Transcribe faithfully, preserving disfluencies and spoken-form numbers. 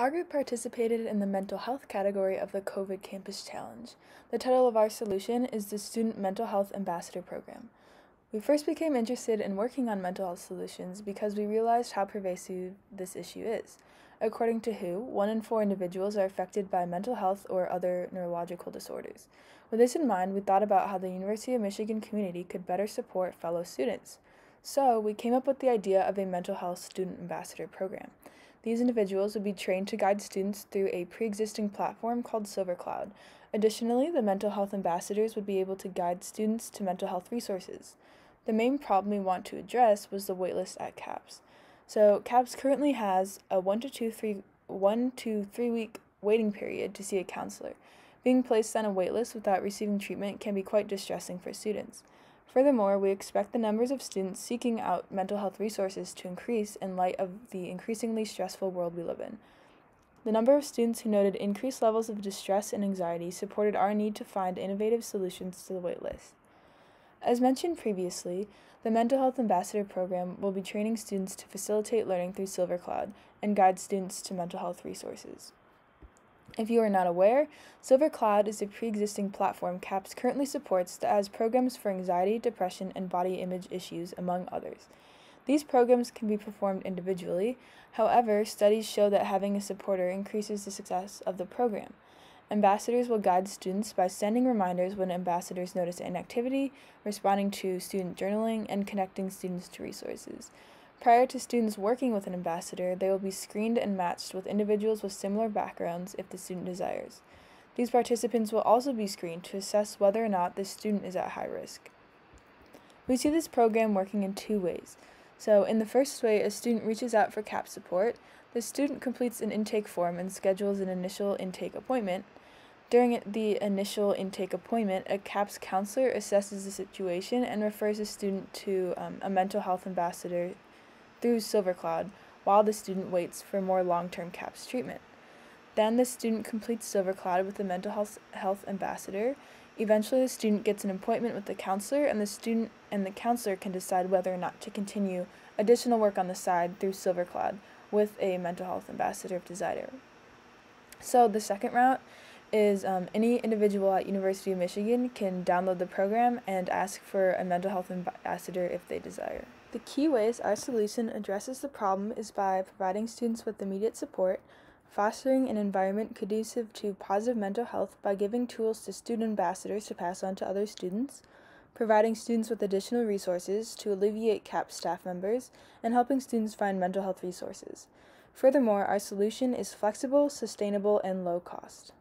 Our group participated in the mental health category of the COVID Campus Challenge. The title of our solution is the Student Mental Health Ambassador Program. We first became interested in working on mental health solutions because we realized how pervasive this issue is. According to W H O, one in four individuals are affected by mental health or other neurological disorders. With this in mind, we thought about how the University of Michigan community could better support fellow students. So, we came up with the idea of a mental health student ambassador program. These individuals would be trained to guide students through a pre-existing platform called SilverCloud. Additionally, the mental health ambassadors would be able to guide students to mental health resources. The main problem we want to address was the waitlist at CAPS. So CAPS currently has a one to two, three, one to three week waiting period to see a counselor. Being placed on a waitlist without receiving treatment can be quite distressing for students. Furthermore, we expect the numbers of students seeking out mental health resources to increase in light of the increasingly stressful world we live in. The number of students who noted increased levels of distress and anxiety supported our need to find innovative solutions to the waitlist. As mentioned previously, the Mental Health Ambassador Program will be training students to facilitate learning through SilverCloud and guide students to mental health resources. If you are not aware, SilverCloud is a pre-existing platform CAPS currently supports that has programs for anxiety, depression, and body image issues, among others. These programs can be performed individually. However, studies show that having a supporter increases the success of the program. Ambassadors will guide students by sending reminders when ambassadors notice inactivity, responding to student journaling, and connecting students to resources. Prior to students working with an ambassador, they will be screened and matched with individuals with similar backgrounds if the student desires. These participants will also be screened to assess whether or not the student is at high risk. We see this program working in two ways. So, in the first way, a student reaches out for CAPS support. The student completes an intake form and schedules an initial intake appointment. During the initial intake appointment, a CAPS counselor assesses the situation and refers the student to um, a mental health ambassador through SilverCloud while the student waits for more long-term CAPS treatment. Then the student completes SilverCloud with the mental health, health ambassador. Eventually, the student gets an appointment with the counselor, and the student and the counselor can decide whether or not to continue additional work on the side through SilverCloud with a mental health ambassador if desired. So the second route is um, any individual at University of Michigan can download the program and ask for a mental health ambassador if they desire. The key ways our solution addresses the problem is by providing students with immediate support, fostering an environment conducive to positive mental health by giving tools to student ambassadors to pass on to other students, providing students with additional resources to alleviate CAPS staff members, and helping students find mental health resources. Furthermore, our solution is flexible, sustainable, and low cost.